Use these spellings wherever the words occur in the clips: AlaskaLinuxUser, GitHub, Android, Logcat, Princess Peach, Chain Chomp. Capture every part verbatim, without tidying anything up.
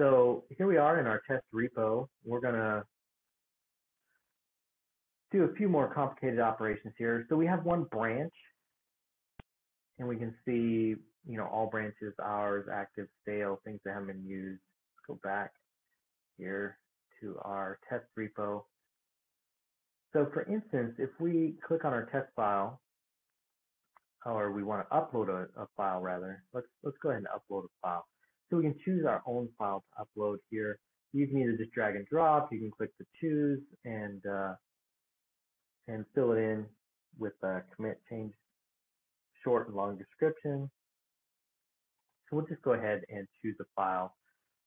So here we are in our test repo. We're going to do a few more complicated operations here. So we have one branch, and we can see, you know, all branches, hours, active, stale, things that haven't been used. Go back here to our test repo. So for instance, if we click on our test file, or we want to upload a, a file rather, let's let's go ahead and upload a file. So we can choose our own file to upload here. You can either just drag and drop, you can click the choose and uh, and fill it in with a commit change, short and long description. So we'll just go ahead and choose a file.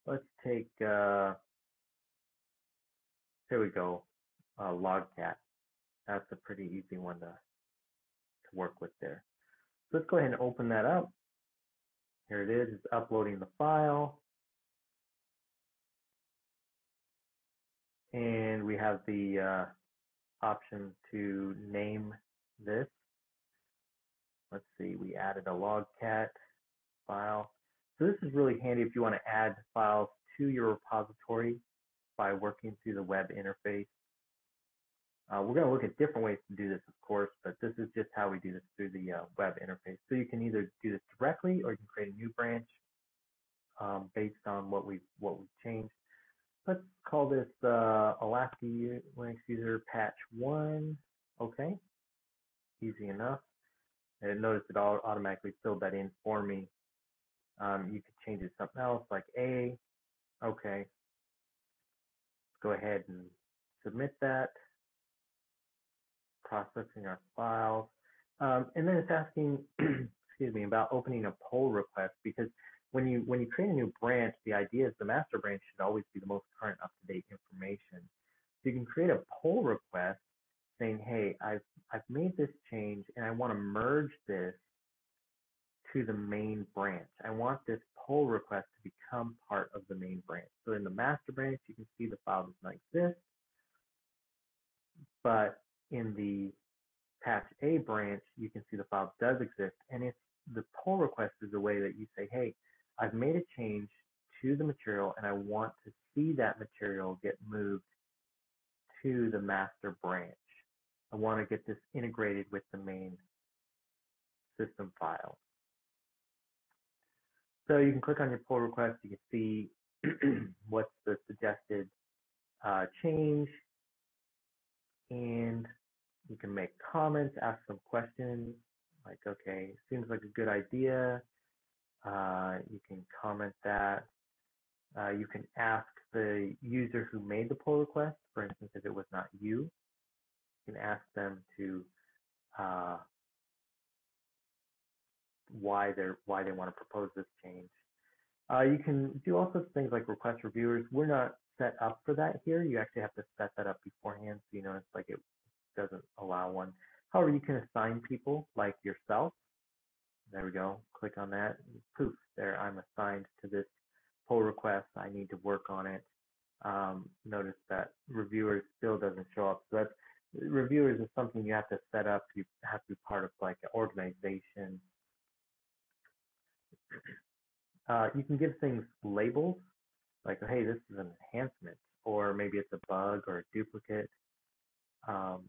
Let's take, uh, here we go, uh, Logcat. That's a pretty easy one to, to work with there. So let's go ahead and open that up. Here it is, it's uploading the file. And we have the uh, option to name this. Let's see, we added a Logcat file. So this is really handy if you want to add files to your repository by working through the web interface. Uh, we're going to look at different ways to do this, of course, but this is just how we do this through the uh, web interface. So you can either do this directly, or you can create a new branch um, based on what we've, what we've changed. Let's call this uh, AlaskaLinuxUser patch one. Okay, easy enough. And notice it all automatically filled that in for me. Um, you could change it to something else like A. Okay. Let's go ahead and submit that. Processing our files. Um, and then it's asking, excuse me, about opening a pull request, because when you when you create a new branch, the idea is the master branch should always be the most current up-to-date information. So you can create a pull request saying, hey, I've I've made this change and I want to merge this to the main branch. I want this pull request to become part of the main branch. So in the master branch, you can see the file does not exist, but in the patch A branch, you can see the file does exist. And if the pull request is a way that you say, hey, I've made a change to the material and I want to see that material get moved to the master branch. I want to get this integrated with the main system file. So you can click on your pull request, you can see what's the suggested uh, change, and you can make comments, ask some questions, like, okay, seems like a good idea. Uh, you can comment that. Uh, you can ask the user who made the pull request, for instance, if it was not you, you can ask them to uh, why they're why they want to propose this change. Uh, you can do all sorts of things like request reviewers. We're not set up for that here. You actually have to set that up beforehand, so you notice like it doesn't allow one. However, you can assign people like yourself. There we go. Click on that. Poof, there I'm assigned to this pull request. I need to work on it. Um, notice that reviewers still doesn't show up. So that's reviewers is something you have to set up. You have to be part of like an organization. Uh, you can give things labels, like, hey, this is an enhancement, or maybe it's a bug or a duplicate. Um,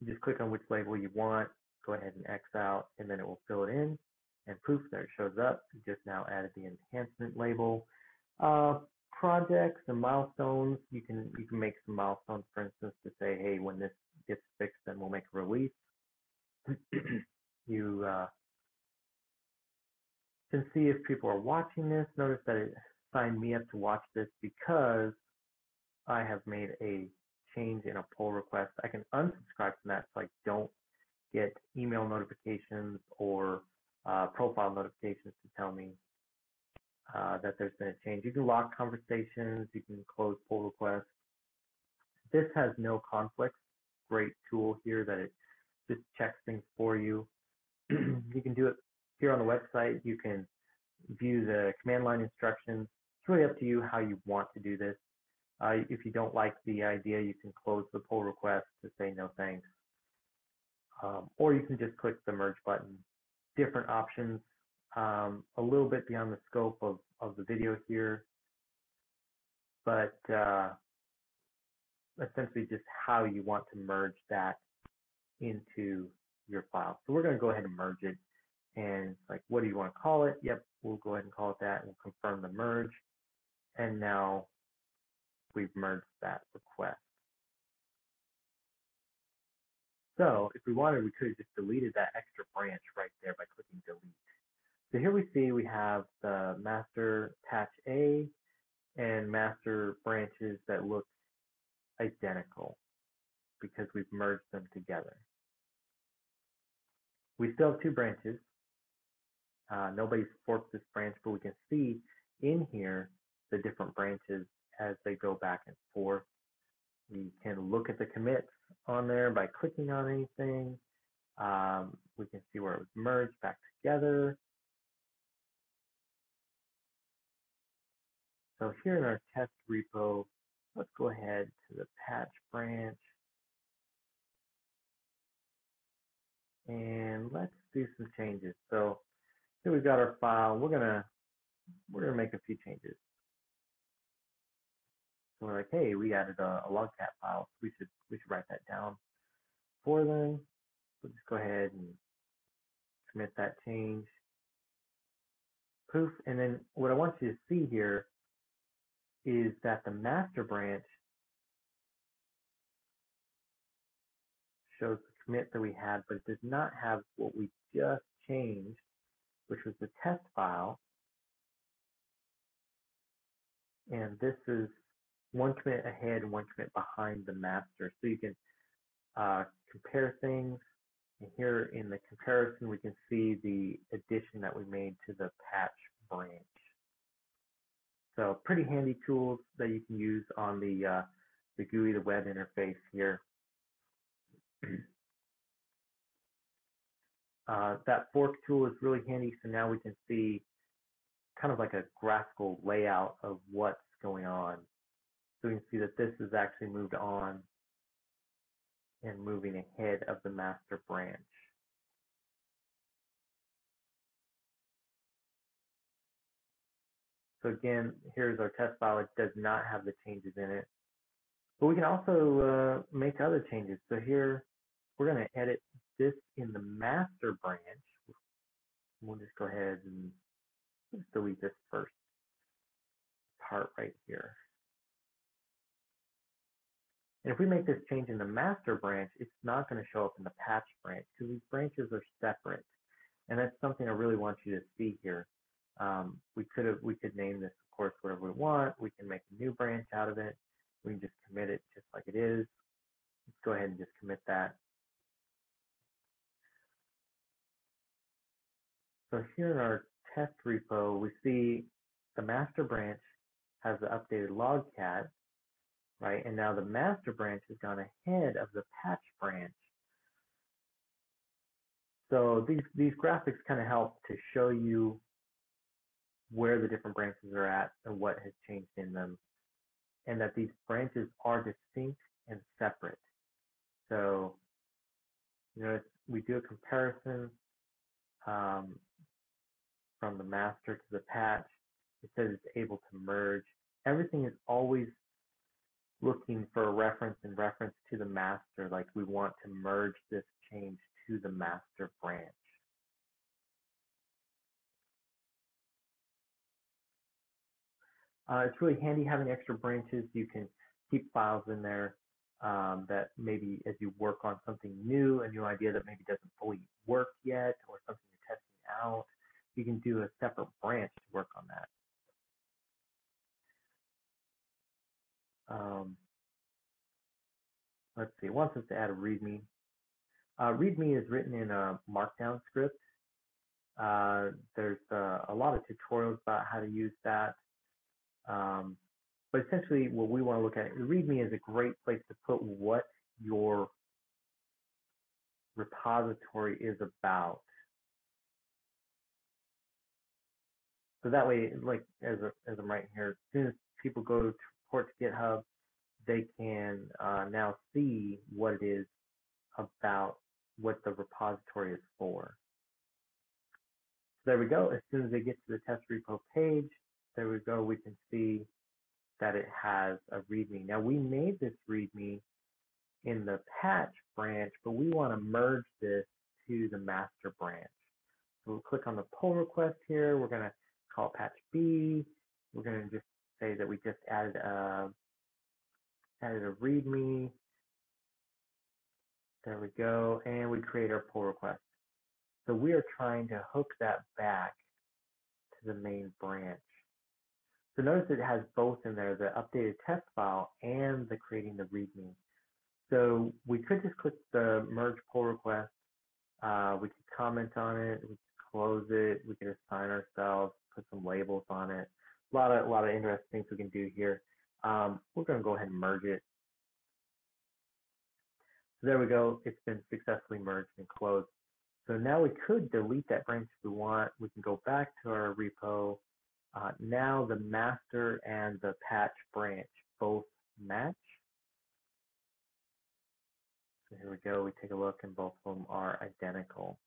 you just click on which label you want, go ahead and X out, and then it will fill it in, and poof, there it shows up. You just now added the enhancement label. Uh, projects and milestones, you can, you can make some milestones, for instance, to say, hey, when this gets fixed, then we'll make a release. you... Uh, can see if people are watching this. Notice that it signed me up to watch this because I have made a change in a pull request. I can unsubscribe from that so I don't get email notifications or uh, profile notifications to tell me uh, that there's been a change. You can lock conversations. You can close pull requests. This has no conflicts. Great tool here that it just checks things for you. You can do it here on the website. You can view the command line instructions. It's really up to you how you want to do this. Uh, if you don't like the idea, you can close the pull request to say no thanks. Um, or you can just click the merge button. Different options, um, a little bit beyond the scope of, of the video here. but uh, essentially just how you want to merge that into your file. So we're going to go ahead and merge it, and like, what do you want to call it? Yep, we'll go ahead and call it that, and we'll confirm the merge. And now we've merged that request. So if we wanted, we could have just deleted that extra branch right there by clicking delete. So here we see we have the master patch A and master branches that look identical because we've merged them together. We still have two branches. Uh, nobody's forked this branch, but we can see in here the different branches as they go back and forth. We can look at the commits on there by clicking on anything. Um, we can see where it was merged back together. So here in our test repo, let's go ahead to the patch branch. And let's do some changes. So here we've got our file. We're gonna we're gonna make a few changes. So we're like, hey, we added a, a logcat file. We should we should write that down for them. We'll just go ahead and commit that change. Poof. And then what I want you to see here is that the master branch shows the commit that we had, but it does not have what we just changed, which was the test file. And this is one commit ahead and one commit behind the master. So you can uh, compare things. And here in the comparison, we can see the addition that we made to the patch branch. So pretty handy tools that you can use on the, uh, the G U I, the web interface here. Uh, that fork tool is really handy, so now we can see kind of like a graphical layout of what's going on. So we can see that this is actually moved on and moving ahead of the master branch. So again, here's our test file. It does not have the changes in it. But we can also uh, make other changes. So here, we're going to edit this in the master branch. We'll just go ahead and just delete this first part right here. And if we make this change in the master branch, it's not going to show up in the patch branch because these branches are separate. And that's something I really want you to see here. Um, we could have, we could name this, of course, whatever we want. We can make a new branch out of it. We can just commit it just like it is. Let's go ahead and just commit that. So here in our test repo, we see the master branch has the updated logcat, right? And now the master branch has gone ahead of the patch branch. So these, these graphics kind of help to show you where the different branches are at and what has changed in them, and that these branches are distinct and separate. So, you notice we do a comparison um, from the master to the patch. It says it's able to merge. Everything is always looking for a reference and reference to the master, like we want to merge this change to the master branch. Uh, it's really handy having extra branches. You can keep files in there um, that maybe as you work on something new, a new idea that maybe doesn't fully work yet, or something you're testing out, you can do a separate branch to work on that. Um, let's see, it wants us to add a README. Uh, README is written in a Markdown script. Uh, there's uh, a lot of tutorials about how to use that. Um, but essentially what we want to look at, README is a great place to put what your repository is about. So that way, like as, a, as I'm writing here, as soon as people go to report to GitHub, they can uh, now see what it is about, what the repository is for. So there we go. As soon as they get to the test repo page, there we go, we can see that it has a README. Now, we made this README in the patch branch, but we want to merge this to the master branch. So we'll click on the pull request here. We're going to call patch B. We're going to just say that we just added a, added a README. There we go. And we create our pull request. So we are trying to hook that back to the main branch. So notice it has both in there, the updated test file and the creating the README. So we could just click the merge pull request. Uh, we could comment on it. We could close it. We could assign ourselves, put some labels on it. A lot of, a lot of interesting things we can do here. Um, we're going to go ahead and merge it. So there we go. It's been successfully merged and closed. So now we could delete that branch if we want. We can go back to our repo. Uh, now the master and the patch branch both match. So here we go. We take a look, and both of them are identical.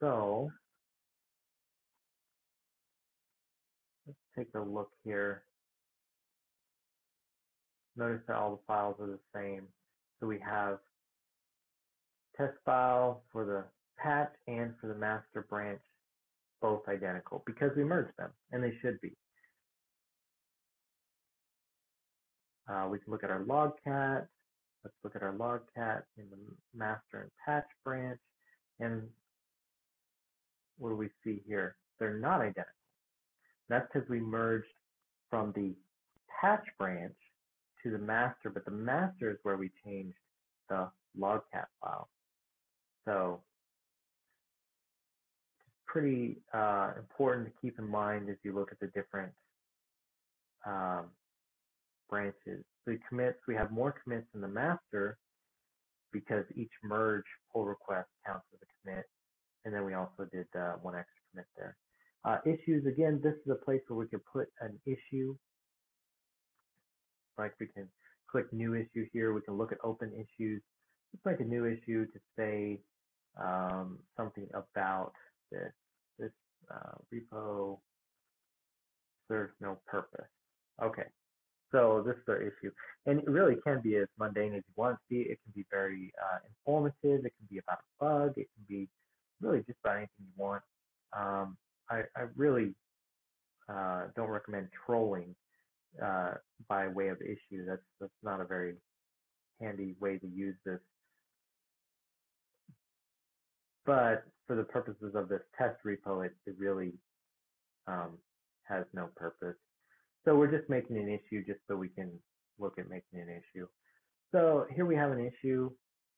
So let's take a look here. Notice that all the files are the same. So we have test file for the patch and for the master branch, both identical because we merged them, and they should be. Uh, we can look at our logcat. Let's look at our logcat in the master and patch branch. And what do we see here? They're not identical. That's because we merged from the patch branch to the master, but the master is where we changed the logcat file. So it's pretty uh, important to keep in mind as you look at the different um, branches. The commits, we have more commits in the master because each merge pull request counts as a commit. And then we also did uh, one extra commit there. Uh, issues, again, this is a place where we can put an issue. Like we can click new issue here. We can look at open issues. Let's make a new issue to say um, something about this, this uh, repo serves no purpose. Okay, so this is our issue. And it really can be as mundane as you want to see. It can be very uh, informative. It can be about a bug. It can be really just about anything you want. Um, I, I really uh, don't recommend trolling uh, by way of issue. That's, that's not a very handy way to use this. But for the purposes of this test repo, it, it really um, has no purpose. So we're just making an issue just so we can look at making an issue. So here we have an issue.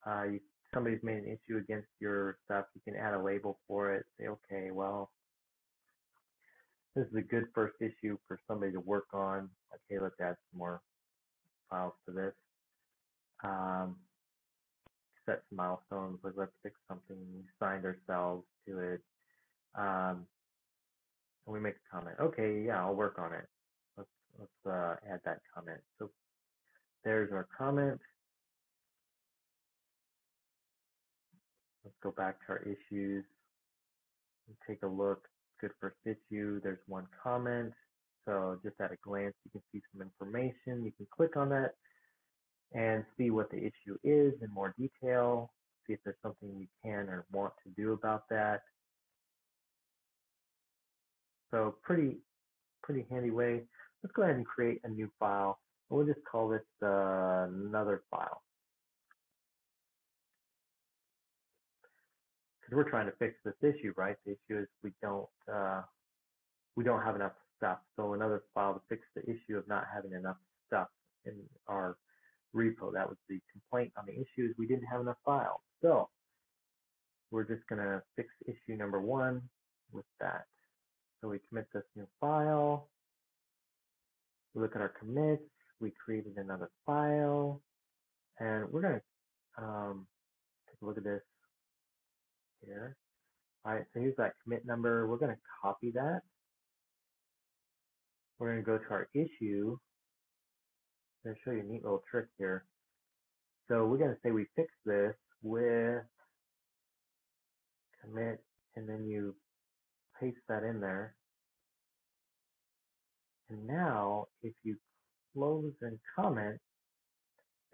Uh, you, somebody's made an issue against your stuff. You can add a label for it. Say, okay, well, this is a good first issue for somebody to work on. Okay, let's add some more files to this. Um, set some milestones, like let's fix something. We signed ourselves to it. Um, and we make a comment. Okay, yeah, I'll work on it. Let's, let's uh, add that comment. So there's our comment. Let's go back to our issues and take a look. Good first issue. There's one comment. So just at a glance, you can see some information. You can click on that and see what the issue is in more detail, see if there's something you can or want to do about that. So pretty, pretty handy way. Let's go ahead and create a new file. We'll just call this uh, another file, because we're trying to fix this issue, right? The issue is we don't uh, we don't have enough stuff. So another file to fix the issue of not having enough stuff in our repo. That was the complaint on the issue, is we didn't have enough files. So we're just going to fix issue number one with that. So we commit this new file. We look at our commits. We created another file. And we're going to um, take a look at this here. All right, so here's that commit number. We're going to copy that. We're going to go to our issue. I'm going to show you a neat little trick here. So we're going to say we fixed this with commit and then you paste that in there. And now if you close and comment,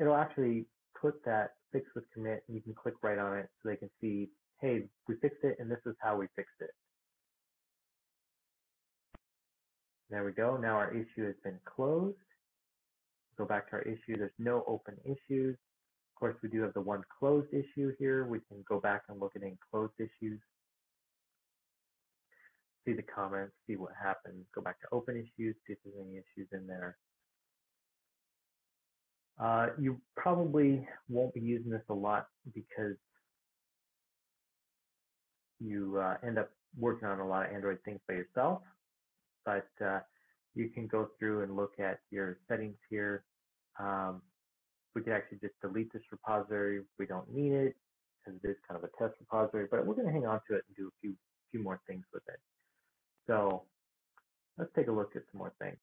it'll actually put that fix with commit, and you can click right on it so they can see, hey, we fixed it and this is how we fixed it. There we go. Now our issue has been closed. Go back to our issue. There's no open issues. Of course, we do have the one closed issue here. We can go back and look at any closed issues. See the comments, see what happened. Go back to open issues, see if there's any issues in there. Uh, you probably won't be using this a lot because you uh, end up working on a lot of Android things by yourself. But uh, you can go through and look at your settings here. Um, we could actually just delete this repository. We don't need it because it is kind of a test repository, but we're going to hang on to it and do a few, few more things with it. So let's take a look at some more things.